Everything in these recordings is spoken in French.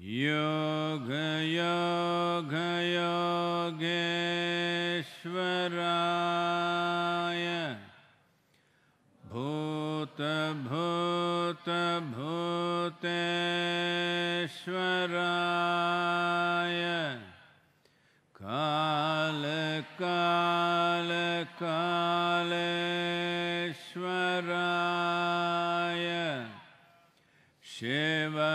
Yoga Yoga Yogeshwaraya Bhuta Bhuta Bhuteshwaraya Kala Kala Kaleshwaraya Shiva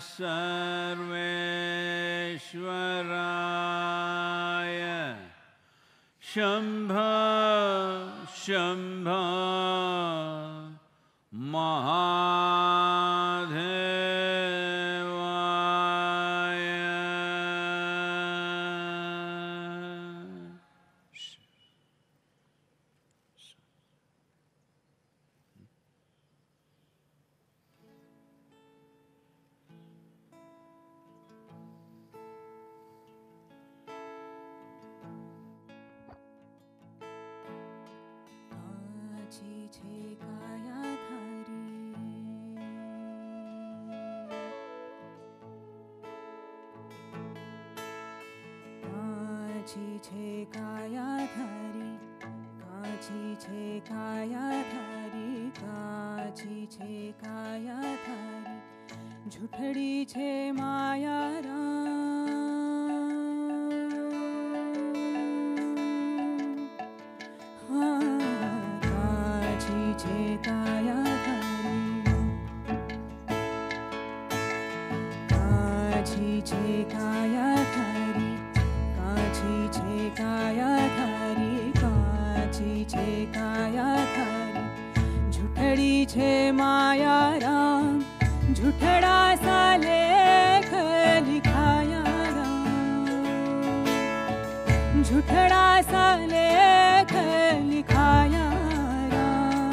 Sarveshwaraya Shambho Shambho Mahadevaya. झुठड़ी छे माया काची छे काया धारी काची छे काया धारी काची छे काया धारी काची छे काया धारी झुठड़ी छे माया राम झूठड़ा सा लेख लिखाया राम झूठड़ा सा लेख लिखाया राम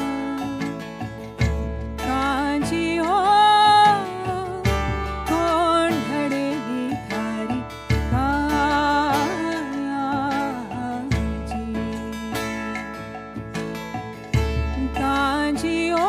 कांची हो कौन घड़ेगी थारी कांची कांची हो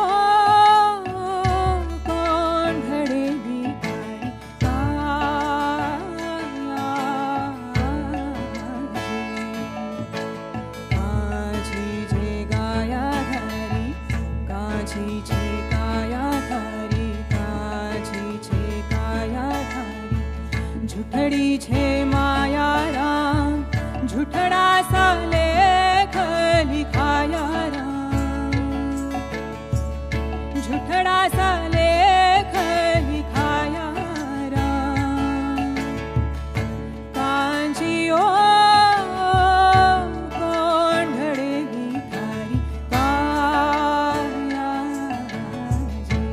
झुठड़ी छे माया राम झुठड़ा सा लेख लिखाया राम झुठड़ा सा लेख लिखाया राम कांजियो कौन घड़ेगी थारी काया जी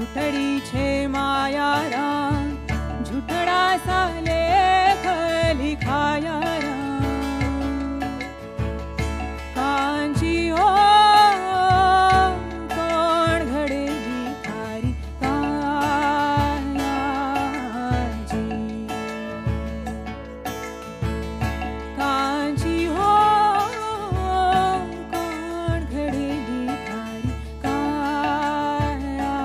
જૂઠડી છે માયા રામ જૂઠડા સાલે ખલી ખાયા રામ કાંજી હો કોણ ઘડેલી તારી કાયાજી કાંજી હો કોણ ઘડેલી તારી કાયાજી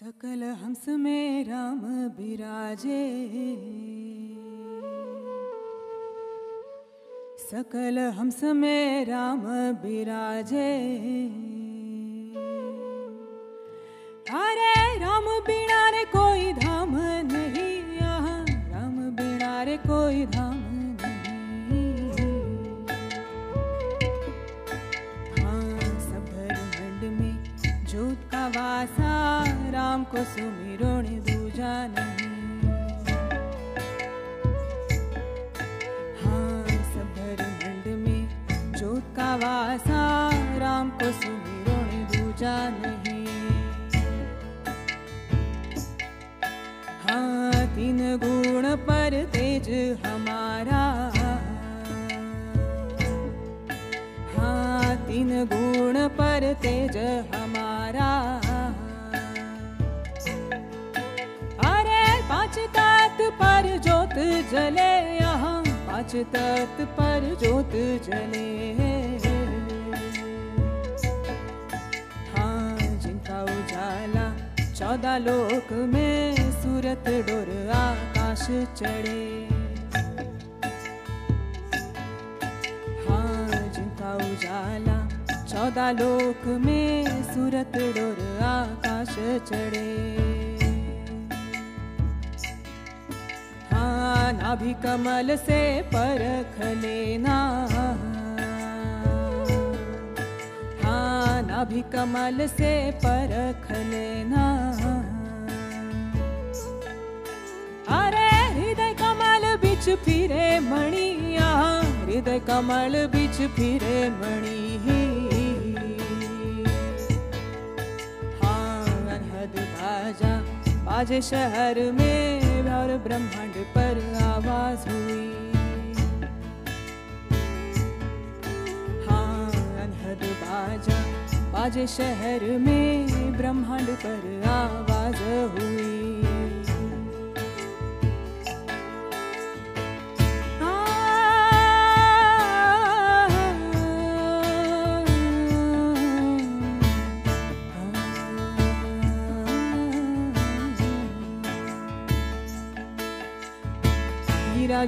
सकल हंस में राम बिराजे, सकल हंस में राम बिराजे। अरे राम बिना रे कोई धाम नहीं, यहाँ राम बिना रे कोई धाम नहीं। हाँ सब धर्मंड में जोत का वासा, राम को सुमिरो ने दूजा नहीं। हाँ सब धर्मंड में जोत का वासा, राम को सुमिरो ने दूजा नहीं। हाँ तीन गुण पर तेज हमारा, हाँ तीन गुण पर तेज हमारा। अरे पाँच तत्व पर ज्योत जले, यहाँ पाँच तत्व पर ज्योत जले। हाँ जिनका उजाला चौदह लोक में, सूरत डोर आकाश चढ़े। हाँ जिनका उजाला चौदह लोक में, सूरत डोर आकाश चढ़े। हाँ नाभि कमल से परख लेना, हाँ नाभि कमल से परख लेना। अरे हृदय कमल बीच फिरे मणि, यहाँ हृदय कमल बीच फिरे मणि। हाँ अनहद बाजा बाजे शहर में, और ब्रह्मांड पर आवाज हुई। हाँ अनहद बाजा बाजे शहर में, ब्रह्मांड पर आवाज हुई।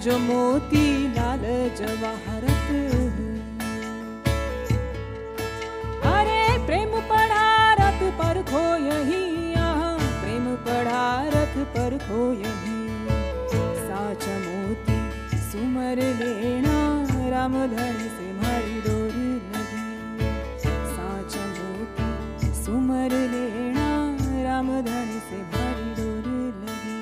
जो मोती लाल जवाहरत, अरे प्रेम पढ़ा रथ पर खो यही, यहाँ प्रेम पढ़ा रथ पर खो यही। साच मोती सुमर लेना, राम धन से मारी डोरी लगी। साच मोती सुमर लेना, राम धन से मारी डोरी लगी।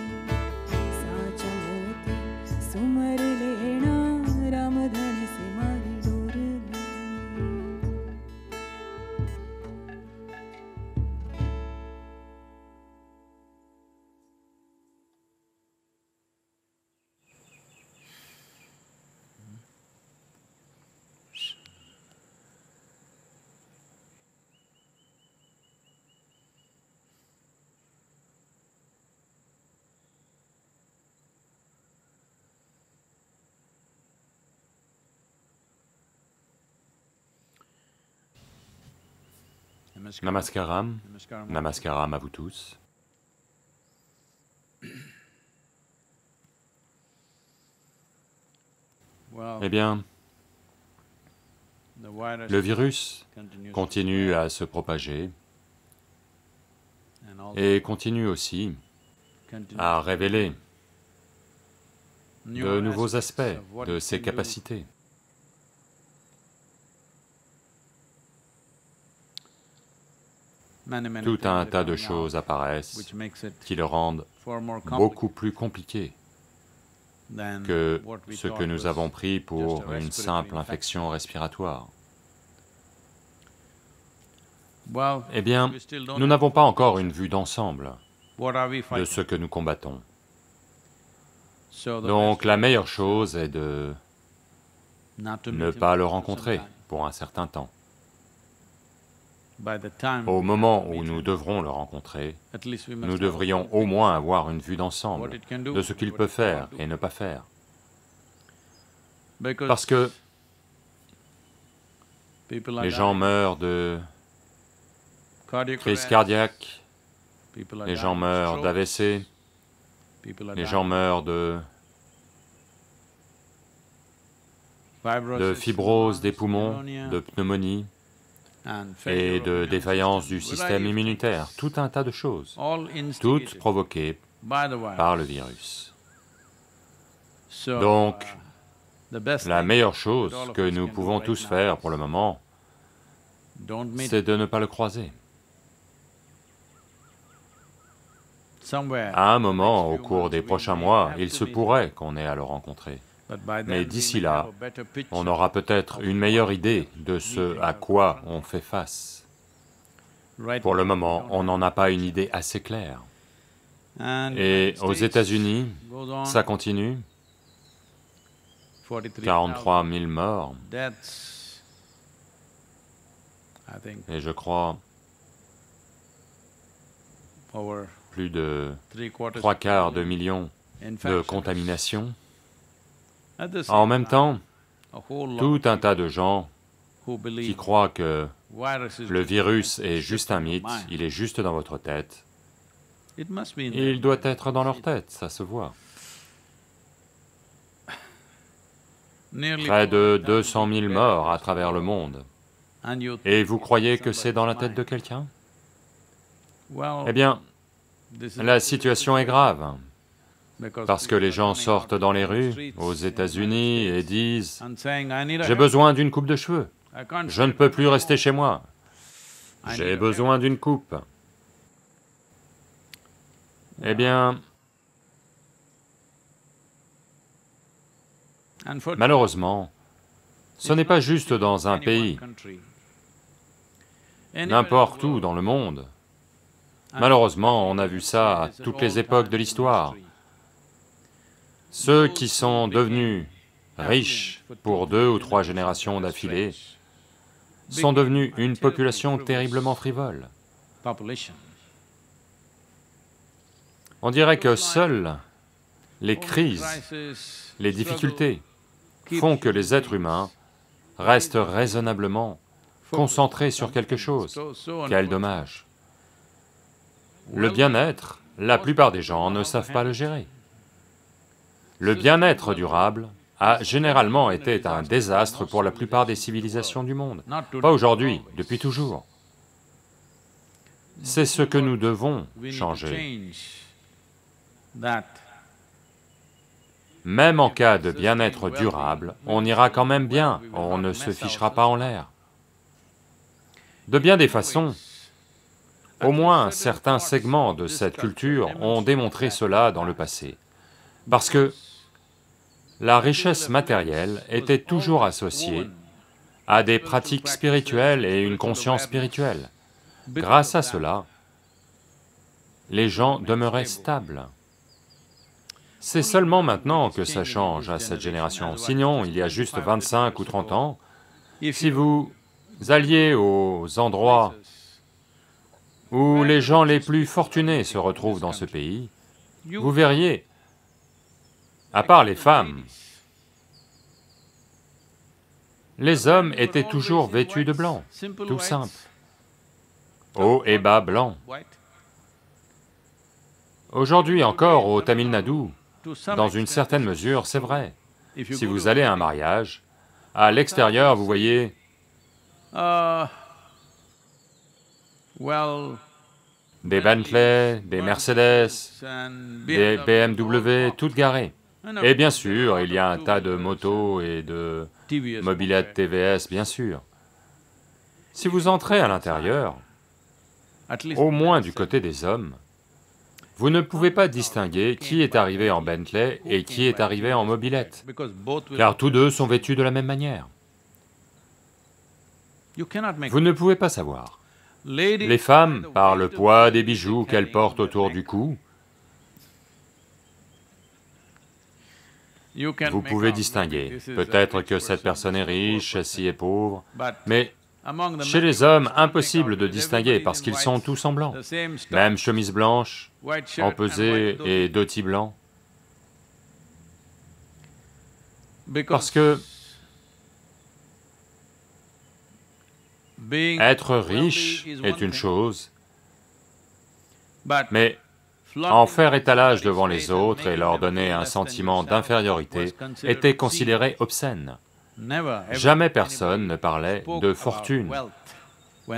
साच मोती सुमर लेना, राम धनी से मारी डोर लगी। Namaskaram, namaskaram à vous tous. Eh bien, le virus continue à se propager et continue aussi à révéler de nouveaux aspects de ses capacités. Tout un tas de choses apparaissent qui le rendent beaucoup plus compliqué que ce que nous avons pris pour une simple infection respiratoire. Eh bien, nous n'avons pas encore une vue d'ensemble de ce que nous combattons. Donc la meilleure chose est de ne pas le rencontrer pour un certain temps. Au moment où nous devrons le rencontrer, nous devrions au moins avoir une vue d'ensemble de ce qu'il peut faire et ne pas faire. Parce que les gens meurent de crises cardiaques, Les gens meurent d'AVC, les gens meurent de fibrose des poumons, de pneumonie et de défaillance du système immunitaire, tout un tas de choses, toutes provoquées par le virus. Donc, la meilleure chose que nous pouvons tous faire pour le moment, c'est de ne pas le croiser. À un moment, au cours des prochains mois, il se pourrait qu'on ait à le rencontrer. Mais d'ici là, on aura peut-être une meilleure idée de ce à quoi on fait face. Pour le moment, on n'en a pas une idée assez claire. Et aux États-Unis, ça continue, 43 000 morts, et je crois plus de 3/4 de million de contaminations. En même temps, tout un tas de gens qui croient que le virus est juste un mythe, il est juste dans votre tête. Il doit être dans leur tête, ça se voit. Près de 200 000 morts à travers le monde. Et vous croyez que c'est dans la tête de quelqu'un? Eh bien, la situation est grave, parce que les gens sortent dans les rues aux États-Unis et disent « J'ai besoin d'une coupe de cheveux, je ne peux plus rester chez moi, j'ai besoin d'une coupe. » Eh bien, malheureusement, ce n'est pas juste dans un pays, n'importe où dans le monde. Malheureusement, on a vu ça à toutes les époques de l'histoire. Ceux qui sont devenus riches pour 2 ou 3 générations d'affilée sont devenus une population terriblement frivole. On dirait que seules les crises, les difficultés font que les êtres humains restent raisonnablement concentrés sur quelque chose. Quel dommage! Le bien-être, la plupart des gens ne savent pas le gérer. Le bien-être durable a généralement été un désastre pour la plupart des civilisations du monde. Pas aujourd'hui, depuis toujours. C'est ce que nous devons changer. Même en cas de bien-être durable, on ira quand même bien, on ne se fichera pas en l'air. De bien des façons, au moins certains segments de cette culture ont démontré cela dans le passé. Parce que la richesse matérielle était toujours associée à des pratiques spirituelles et une conscience spirituelle. Grâce à cela, les gens demeuraient stables. C'est seulement maintenant que ça change à cette génération. Sinon, il y a juste 25 ou 30 ans, si vous alliez aux endroits où les gens les plus fortunés se retrouvent dans ce pays, vous verriez, à part les femmes, les hommes étaient toujours vêtus de blanc, tout simple, haut et bas blanc. Aujourd'hui encore, au Tamil Nadu, dans une certaine mesure, c'est vrai. Si vous allez à un mariage, à l'extérieur, vous voyez... des Bentley, des Mercedes, des BMW, toutes garées. Et bien sûr, il y a un tas de motos et de mobilettes TVS, bien sûr. Si vous entrez à l'intérieur, au moins du côté des hommes, vous ne pouvez pas distinguer qui est arrivé en Bentley et qui est arrivé en mobilette, car tous deux sont vêtus de la même manière. Vous ne pouvez pas savoir. Les femmes, par le poids des bijoux qu'elles portent autour du cou, vous pouvez distinguer. Peut-être que cette personne est riche, celle-ci est pauvre, mais chez les hommes, impossible de distinguer parce qu'ils sont tous en blanc. Même chemise blanche, empesée et dhoti blanc. Parce que être riche est une chose, Mais en faire étalage devant les autres et leur donner un sentiment d'infériorité était considéré obscène. Jamais personne ne parlait de fortune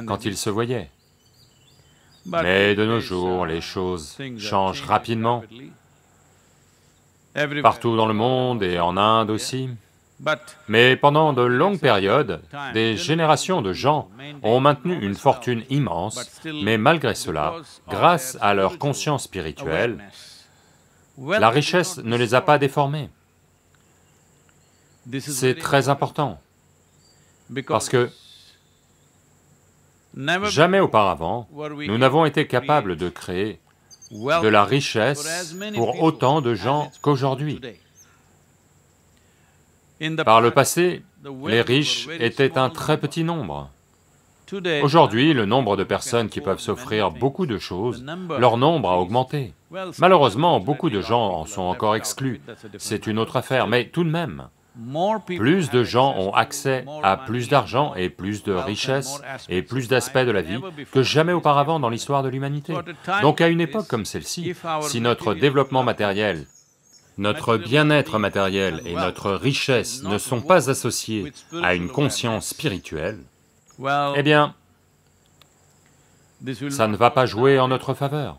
quand ils se voyaient. Mais de nos jours, les choses changent rapidement, partout dans le monde et en Inde aussi. Mais pendant de longues périodes, des générations de gens ont maintenu une fortune immense, mais malgré cela, grâce à leur conscience spirituelle, la richesse ne les a pas déformés. C'est très important, parce que jamais auparavant, nous n'avons été capables de créer de la richesse pour autant de gens qu'aujourd'hui. Par le passé, les riches étaient un très petit nombre. Aujourd'hui, le nombre de personnes qui peuvent s'offrir beaucoup de choses, leur nombre a augmenté. Malheureusement, beaucoup de gens en sont encore exclus, c'est une autre affaire, mais tout de même, plus de gens ont accès à plus d'argent et plus de richesses et plus d'aspects de la vie que jamais auparavant dans l'histoire de l'humanité. Donc à une époque comme celle-ci, si notre développement matériel, notre bien-être matériel et notre richesse ne sont pas associés à une conscience spirituelle, eh bien, ça ne va pas jouer en notre faveur.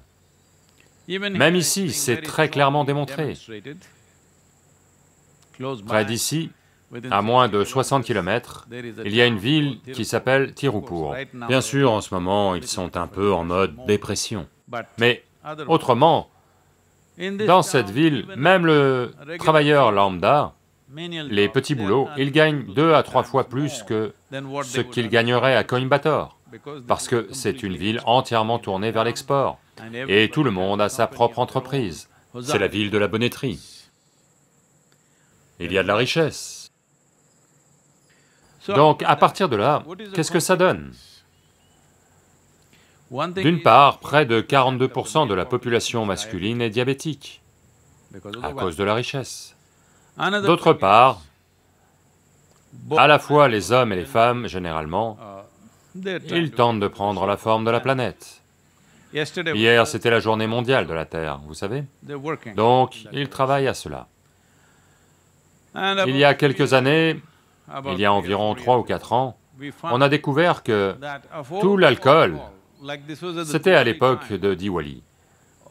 Même ici, c'est très clairement démontré. Près d'ici, à moins de 60 km, il y a une ville qui s'appelle Tirupur. Bien sûr, en ce moment, ils sont un peu en mode dépression, mais autrement, dans cette ville, même le travailleur lambda, les petits boulots, ils gagnent 2 à 3 fois plus que ce qu'ils gagneraient à Coimbatore, parce que c'est une ville entièrement tournée vers l'export, et tout le monde a sa propre entreprise. C'est la ville de la bonneterie. Il y a de la richesse. Donc, à partir de là, qu'est-ce que ça donne? D'une part, près de 42% de la population masculine est diabétique, à cause de la richesse. D'autre part, à la fois les hommes et les femmes, généralement, ils tentent de prendre la forme de la planète. Hier, c'était la journée mondiale de la Terre, vous savez? Donc, ils travaillent à cela. Il y a quelques années, il y a environ 3 ou 4 ans, on a découvert que tout l'alcool, c'était à l'époque de Diwali.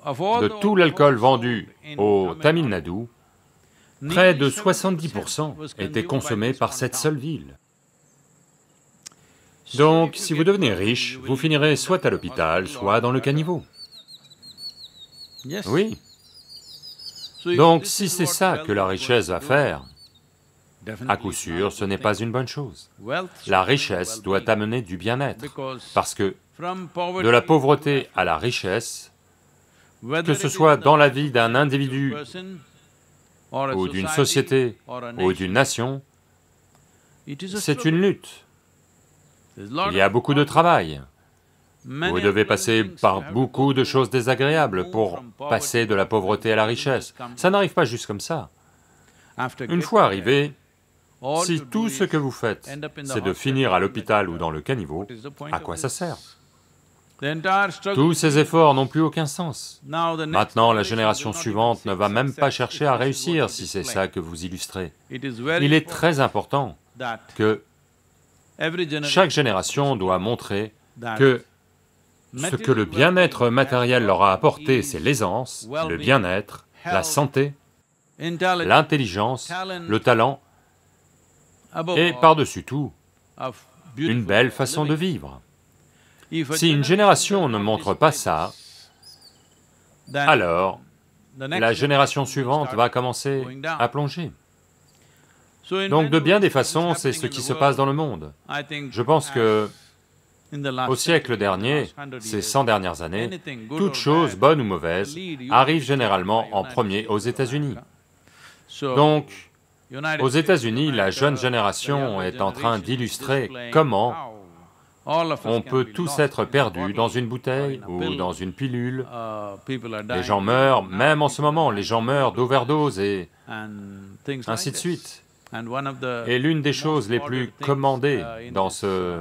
De tout l'alcool vendu au Tamil Nadu, près de 70% était consommé par cette seule ville. Donc, si vous devenez riche, vous finirez soit à l'hôpital, soit dans le caniveau. Oui. Donc, si c'est ça que la richesse va faire, à coup sûr, ce n'est pas une bonne chose. La richesse doit amener du bien-être, parce que de la pauvreté à la richesse, que ce soit dans la vie d'un individu, ou d'une société, ou d'une nation, c'est une lutte. Il y a beaucoup de travail. Vous devez passer par beaucoup de choses désagréables pour passer de la pauvreté à la richesse. Ça n'arrive pas juste comme ça. Une fois arrivé, si tout ce que vous faites, c'est de finir à l'hôpital ou dans le caniveau, à quoi ça sert? Tous ces efforts n'ont plus aucun sens. Maintenant, la génération suivante ne va même pas chercher à réussir, si c'est ça que vous illustrez. Il est très important que chaque génération doit montrer que ce que le bien-être matériel leur a apporté, c'est l'aisance, le bien-être, la santé, l'intelligence, le talent, et par-dessus tout, une belle façon de vivre. Si une génération ne montre pas ça, alors la génération suivante va commencer à plonger. Donc de bien des façons, c'est ce qui se passe dans le monde. Je pense que au siècle dernier, ces 100 dernières années, toute chose, bonne ou mauvaise, arrive généralement en premier aux États-Unis. Donc, aux États-Unis, la jeune génération est en train d'illustrer comment on peut tous être perdus dans une bouteille ou dans une pilule. Les gens meurent, même en ce moment, les gens meurent d'overdose et ainsi de suite. Et l'une des choses les plus commandées dans ce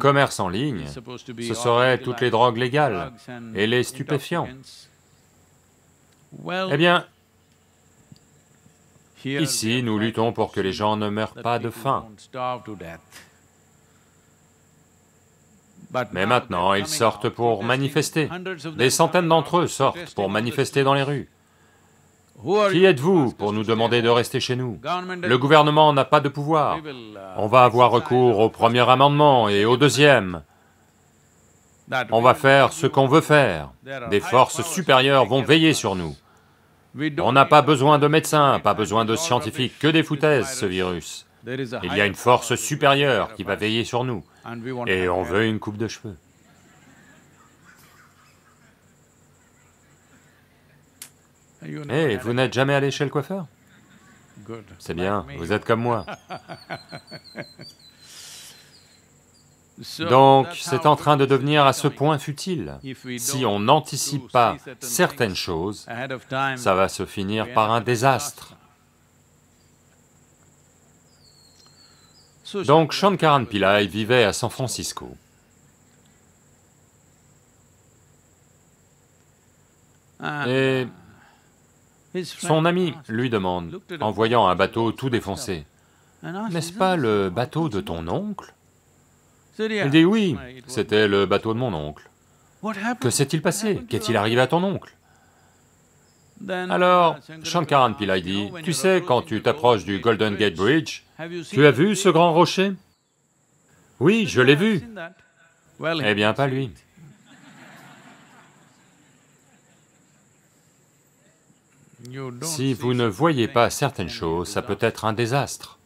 commerce en ligne, ce seraient toutes les drogues légales et les stupéfiants. Eh bien, ici, nous luttons pour que les gens ne meurent pas de faim. Mais maintenant, ils sortent pour manifester. Des centaines d'entre eux sortent pour manifester dans les rues. Qui êtes-vous pour nous demander de rester chez nous? Le gouvernement n'a pas de pouvoir. On va avoir recours au premier amendement et au deuxième. On va faire ce qu'on veut faire. Des forces supérieures vont veiller sur nous. On n'a pas besoin de médecins, pas besoin de scientifiques, que des foutaises, ce virus. Il y a une force supérieure qui va veiller sur nous, et on veut une coupe de cheveux. Hé, vous n'êtes jamais allé chez le coiffeur? C'est bien, vous êtes comme moi. Donc, c'est en train de devenir à ce point futile. Si on n'anticipe pas certaines choses, ça va se finir par un désastre. Donc, Shankaran Pillai vivait à San Francisco. Et son ami lui demande, en voyant un bateau tout défoncé, « N'est-ce pas le bateau de ton oncle ?» Il dit, « Oui, c'était le bateau de mon oncle. »« Que s'est-il passé? Qu'est-il arrivé à ton oncle ?» Alors, Shankaran Pillai dit, « Tu sais, quand tu t'approches du Golden Gate Bridge, tu as vu ce grand rocher? » Oui, je l'ai vu. Eh bien, pas lui. Si vous ne voyez pas certaines choses, ça peut être un désastre.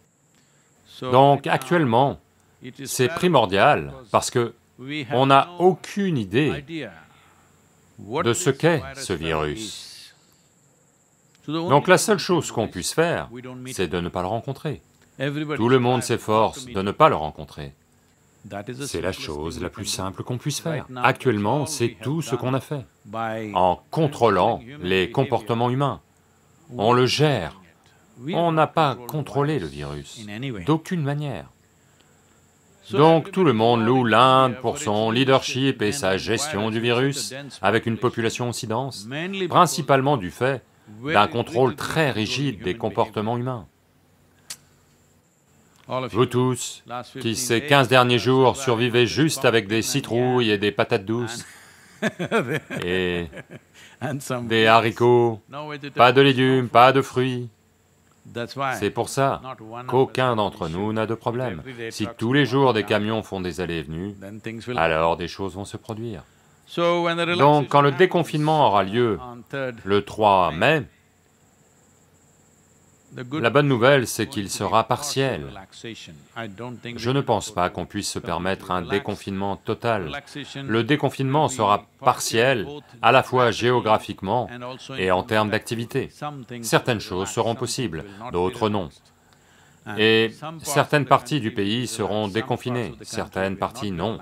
Donc, actuellement, c'est primordial, parce que on n'a aucune idée de ce qu'est ce virus. Donc la seule chose qu'on puisse faire, c'est de ne pas le rencontrer. Tout le monde s'efforce de ne pas le rencontrer. C'est la chose la plus simple qu'on puisse faire. Actuellement, c'est tout ce qu'on a fait. En contrôlant les comportements humains, on le gère. On n'a pas contrôlé le virus, d'aucune manière. Donc tout le monde loue l'Inde pour son leadership et sa gestion du virus avec une population aussi dense, principalement du fait d'un contrôle très rigide des comportements humains. Vous tous, qui ces 15 derniers jours survivez juste avec des citrouilles et des patates douces, et des haricots, pas de légumes, pas de fruits. C'est pour ça qu'aucun d'entre nous n'a de problème. Si tous les jours des camions font des allées et venues, alors des choses vont se produire. Donc, quand le déconfinement aura lieu le 3 mai, la bonne nouvelle, c'est qu'il sera partiel. Je ne pense pas qu'on puisse se permettre un déconfinement total. Le déconfinement sera partiel, à la fois géographiquement et en termes d'activité. Certaines choses seront possibles, d'autres non. Et certaines parties du pays seront déconfinées, certaines parties non.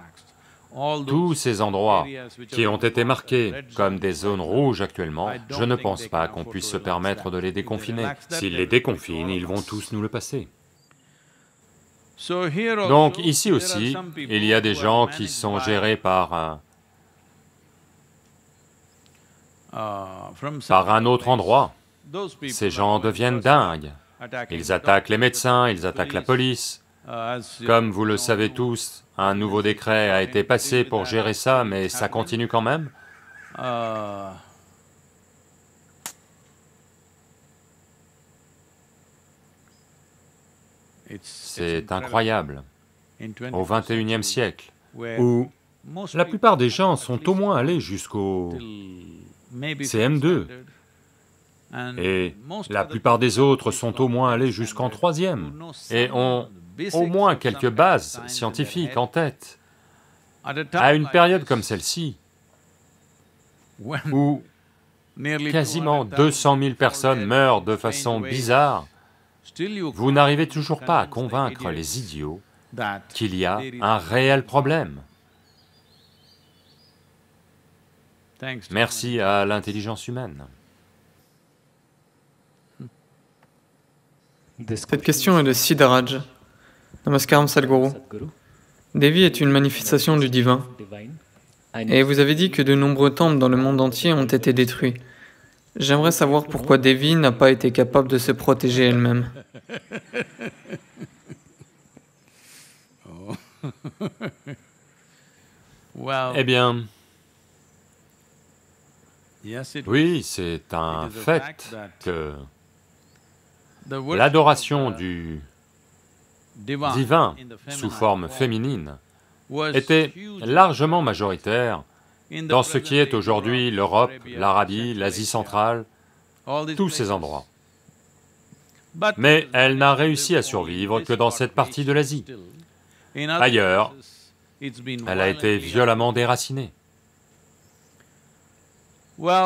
Tous ces endroits qui ont été marqués comme des zones rouges actuellement, je ne pense pas qu'on puisse se permettre de les déconfiner. S'ils les déconfinent, ils vont tous nous le passer. Donc ici aussi, il y a des gens qui sont gérés par un autre endroit. Ces gens deviennent dingues. Ils attaquent les médecins, ils attaquent la police. Comme vous le savez tous, un nouveau décret a été passé pour gérer ça, mais ça continue quand même. C'est incroyable, au XXIe siècle, où la plupart des gens sont au moins allés jusqu'au CM2, et la plupart des autres sont au moins allés jusqu'en 3e, et ont au moins quelques bases scientifiques en tête. À une période comme celle-ci, où quasiment 200 000 personnes meurent de façon bizarre, vous n'arrivez toujours pas à convaincre les idiots qu'il y a un réel problème. Merci à l'intelligence humaine. Cette question est de Siddharaj. Namaskaram Sadhguru. Devi est une manifestation du divin. Et vous avez dit que de nombreux temples dans le monde entier ont été détruits. J'aimerais savoir pourquoi Devi n'a pas été capable de se protéger elle-même. Eh bien, oui, c'est un fait que l'adoration du divin sous forme féminine était largement majoritaire dans ce qui est aujourd'hui l'Europe, l'Arabie, l'Asie centrale, tous ces endroits. Mais elle n'a réussi à survivre que dans cette partie de l'Asie. Ailleurs, elle a été violemment déracinée.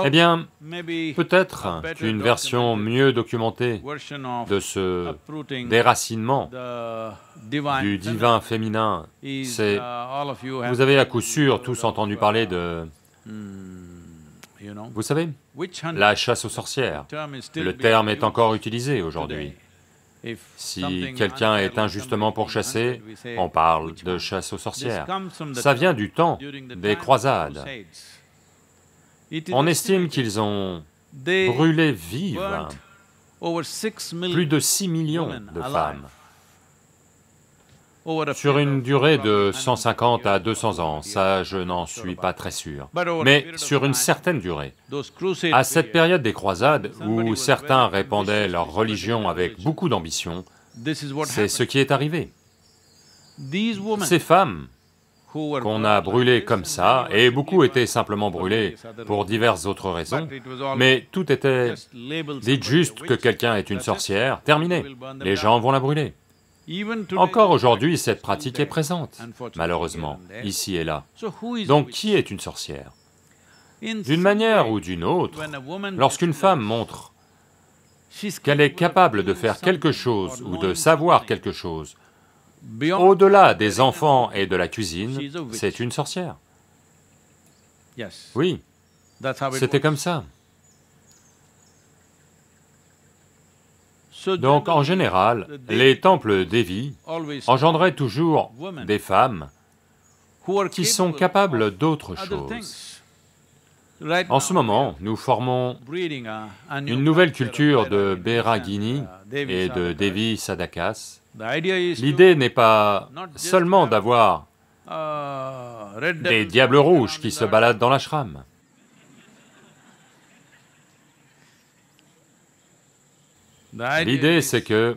Eh bien, peut-être qu'une version mieux documentée de ce déracinement du divin féminin, c'est... Vous avez à coup sûr tous entendu parler de... Vous savez, la chasse aux sorcières. Le terme est encore utilisé aujourd'hui. Si quelqu'un est injustement pourchassé, on parle de chasse aux sorcières. Ça vient du temps des croisades. On estime qu'ils ont brûlé vives plus de 6 millions de femmes sur une durée de 150 à 200 ans, ça je n'en suis pas très sûr, mais sur une certaine durée. À cette période des croisades, où certains répandaient leur religion avec beaucoup d'ambition, c'est ce qui est arrivé. Ces femmes qu'on a brûlées comme ça, et beaucoup étaient simplement brûlées pour diverses autres raisons, mais tout était... Dites juste que quelqu'un est une sorcière, terminé, les gens vont la brûler. Encore aujourd'hui, cette pratique est présente, malheureusement, ici et là. Donc qui est une sorcière? D'une manière ou d'une autre, lorsqu'une femme montre qu'elle est capable de faire quelque chose ou de savoir quelque chose, au-delà des enfants et de la cuisine, c'est une sorcière. Oui, c'était comme ça. Donc en général, les temples Devi engendraient toujours des femmes qui sont capables d'autres choses. En ce moment, nous formons une nouvelle culture de Bairagini et de Devi Sadakas. L'idée n'est pas seulement d'avoir des diables rouges qui se baladent dans l'ashram. L'idée, c'est que,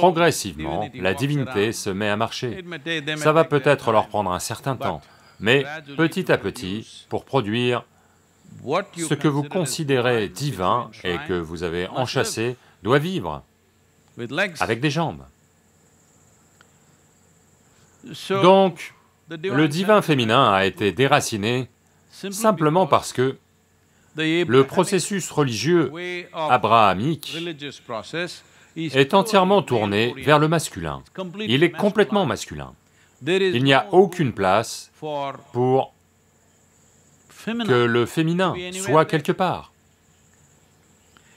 progressivement, la divinité se met à marcher. Ça va peut-être leur prendre un certain temps, mais petit à petit, pour produire ce que vous considérez divin et que vous avez enchâssé, doit vivre avec des jambes. Donc, le divin féminin a été déraciné simplement parce que le processus religieux abrahamique est entièrement tourné vers le masculin. Il est complètement masculin. Il n'y a aucune place pour que le féminin soit quelque part.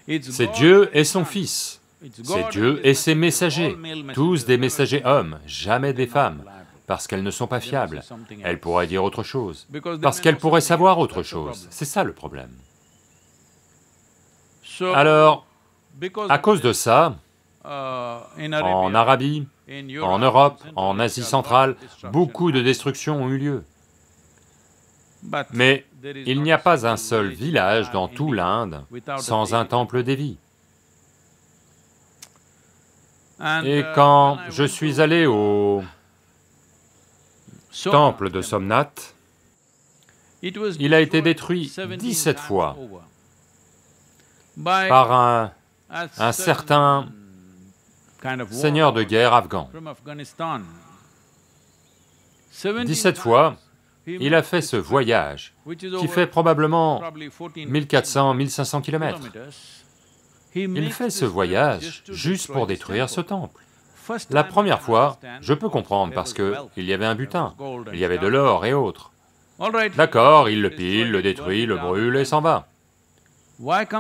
C'est Dieu et son Fils, c'est Dieu et ses messagers, tous des messagers hommes, jamais des femmes, parce qu'elles ne sont pas fiables, elles pourraient dire autre chose, parce qu'elles pourraient savoir autre chose, c'est ça le problème. Alors, à cause de ça, en Arabie, en Europe, en Asie centrale, beaucoup de destructions ont eu lieu. Mais il n'y a pas un seul village dans tout l'Inde sans un temple Devi. Et quand je suis allé au temple de Somnath, il a été détruit 17 fois par un certain seigneur de guerre afghan. 17 fois, il a fait ce voyage, qui fait probablement 1400-1500 km. Il fait ce voyage juste pour détruire ce temple. La première fois, je peux comprendre parce qu'il y avait un butin, il y avait de l'or et autres. D'accord, il le pile, le détruit, le brûle et s'en va.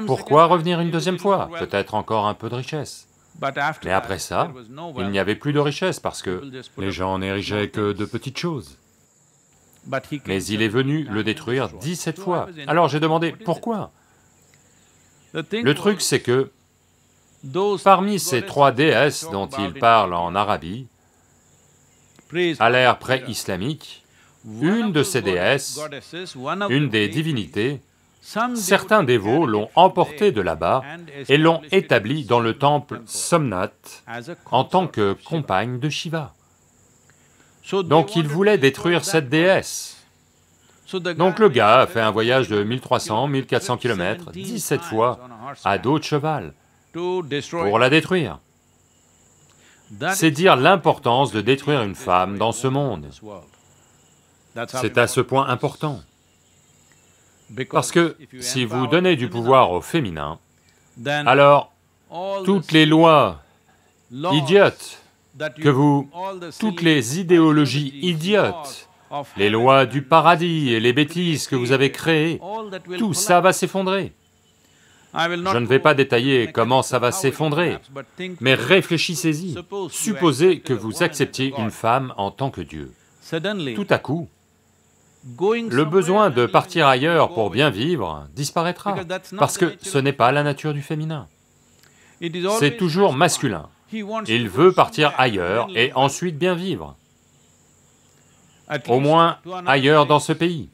Pourquoi revenir une deuxième fois? Peut-être encore un peu de richesse. Mais après ça, il n'y avait plus de richesse parce que les gens n'érigeaient que de petites choses. Mais il est venu le détruire 17 fois. Alors j'ai demandé, pourquoi? Le truc c'est que, parmi ces 3 déesses dont il parle en Arabie, à l'ère pré-islamique, une de ces déesses, une des divinités, certains dévots l'ont emporté de là-bas et l'ont établie dans le temple Somnath en tant que compagne de Shiva. Donc il voulait détruire cette déesse. Donc le gars a fait un voyage de 1300, 1400 km, 17 fois, à dos de cheval, pour la détruire. C'est dire l'importance de détruire une femme dans ce monde. C'est à ce point important. Parce que si vous donnez du pouvoir au féminin, alors toutes les lois idiotes que vous... toutes les idéologies idiotes, les lois du paradis et les bêtises que vous avez créées, tout ça va s'effondrer. Je ne vais pas détailler comment ça va s'effondrer, mais réfléchissez-y. Supposez que vous acceptiez une femme en tant que Dieu. Tout à coup, le besoin de partir ailleurs pour bien vivre disparaîtra, parce que ce n'est pas la nature du féminin. C'est toujours masculin. Il veut partir ailleurs et ensuite bien vivre. Au moins ailleurs dans ce pays,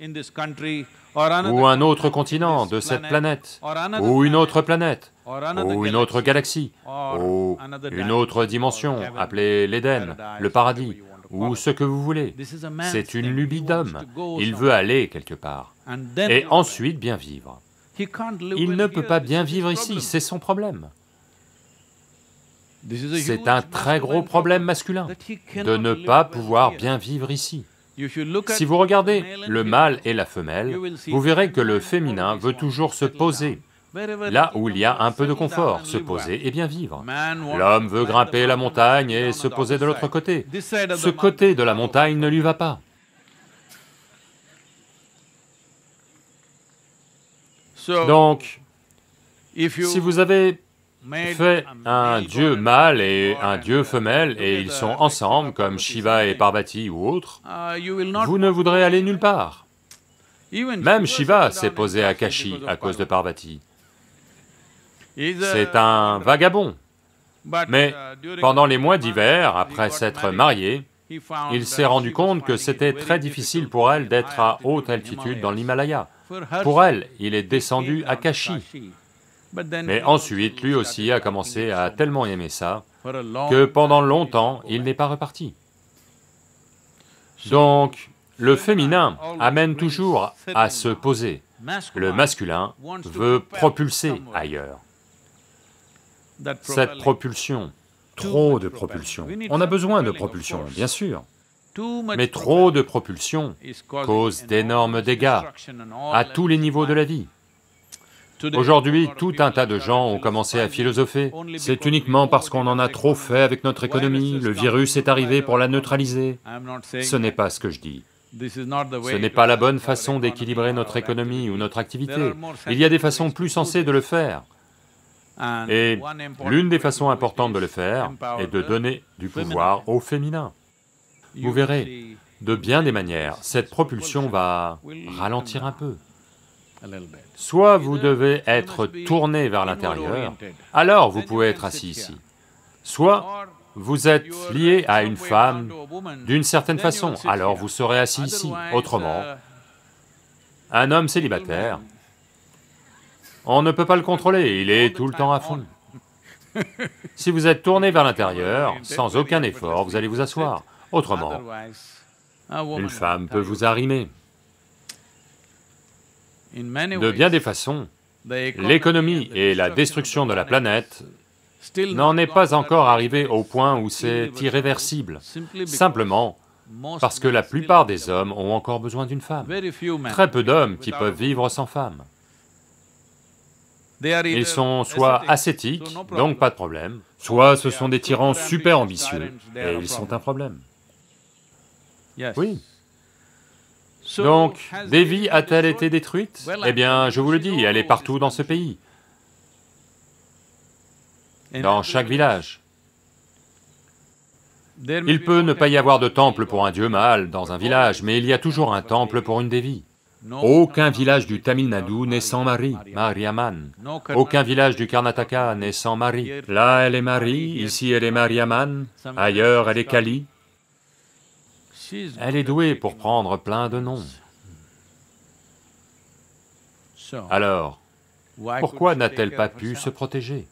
ou un autre continent de cette planète, ou une autre planète, ou une autre galaxie, ou une autre dimension, appelée l'Éden, le paradis, ou ce que vous voulez. C'est une lubie d'homme, il veut aller quelque part, et ensuite bien vivre. Il ne peut pas bien vivre ici, c'est son problème. C'est un très gros problème masculin, de ne pas pouvoir bien vivre ici. Si vous regardez le mâle et la femelle, vous verrez que le féminin veut toujours se poser, là où il y a un peu de confort, se poser et bien vivre. L'homme veut grimper la montagne et se poser de l'autre côté. Ce côté de la montagne ne lui va pas. Donc, si vous avez fait un dieu mâle et un dieu femelle et ils sont ensemble, comme Shiva et Parvati ou autres, vous ne voudrez aller nulle part. Même Shiva s'est posé à Kashi à cause de Parvati. C'est un vagabond. Mais pendant les mois d'hiver, après s'être marié, il s'est rendu compte que c'était très difficile pour elle d'être à haute altitude dans l'Himalaya. Pour elle, il est descendu à Kashi. Mais ensuite, lui aussi a commencé à tellement aimer ça que pendant longtemps, il n'est pas reparti. Donc, le féminin amène toujours à se poser. Le masculin veut propulser ailleurs. Cette propulsion, trop de propulsion. On a besoin de propulsion, bien sûr. Mais trop de propulsion cause d'énormes dégâts à tous les niveaux de la vie. Aujourd'hui, tout un tas de gens ont commencé à philosopher. C'est uniquement parce qu'on en a trop fait avec notre économie, le virus est arrivé pour la neutraliser. Ce n'est pas ce que je dis. Ce n'est pas la bonne façon d'équilibrer notre économie ou notre activité. Il y a des façons plus sensées de le faire. Et l'une des façons importantes de le faire est de donner du pouvoir au féminin. Vous verrez, de bien des manières, cette propulsion va ralentir un peu. Soit vous devez être tourné vers l'intérieur, alors vous pouvez être assis ici. Soit vous êtes lié à une femme d'une certaine façon, alors vous serez assis ici. Autrement, un homme célibataire, on ne peut pas le contrôler, il est tout le temps à fond. Si vous êtes tourné vers l'intérieur, sans aucun effort, vous allez vous asseoir. Autrement, une femme peut vous arrimer. De bien des façons, l'économie et la destruction de la planète n'en est pas encore arrivée au point où c'est irréversible, simplement parce que la plupart des hommes ont encore besoin d'une femme. Très peu d'hommes qui peuvent vivre sans femme. Ils sont soit ascétiques, donc pas de problème, soit ce sont des tyrans super ambitieux, et ils sont un problème. Oui. Donc, Devi a-t-elle été détruite? Eh bien, je vous le dis, elle est partout dans ce pays. dans chaque village. Il peut ne pas y avoir de temple pour un dieu mâle dans un village, mais il y a toujours un temple pour une Devi. Aucun village du Tamil Nadu n'est sans Mari, Mariamman. Aucun village du Karnataka n'est sans Mari. Là elle est Mari, ici elle est Mariamman, ailleurs elle est Kali. Elle est douée pour prendre plein de noms. Alors, pourquoi n'a-t-elle pas pu se protéger?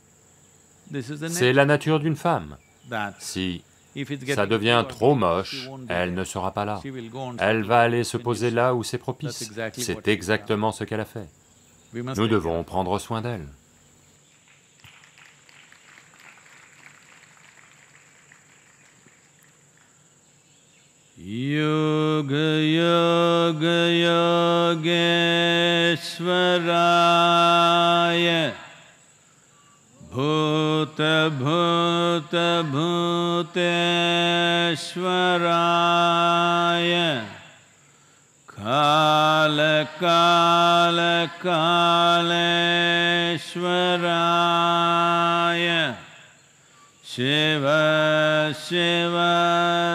C'est la nature d'une femme. Si ça devient trop moche, elle ne sera pas là. Elle va aller se poser là où c'est propice. C'est exactement ce qu'elle a fait. Nous devons prendre soin d'elle. Yoga Yoga Yogeshwaraya Bhuta Bhuta Bhuteshwaraya Kala Kala Kaleshwaraya Shiva Shiva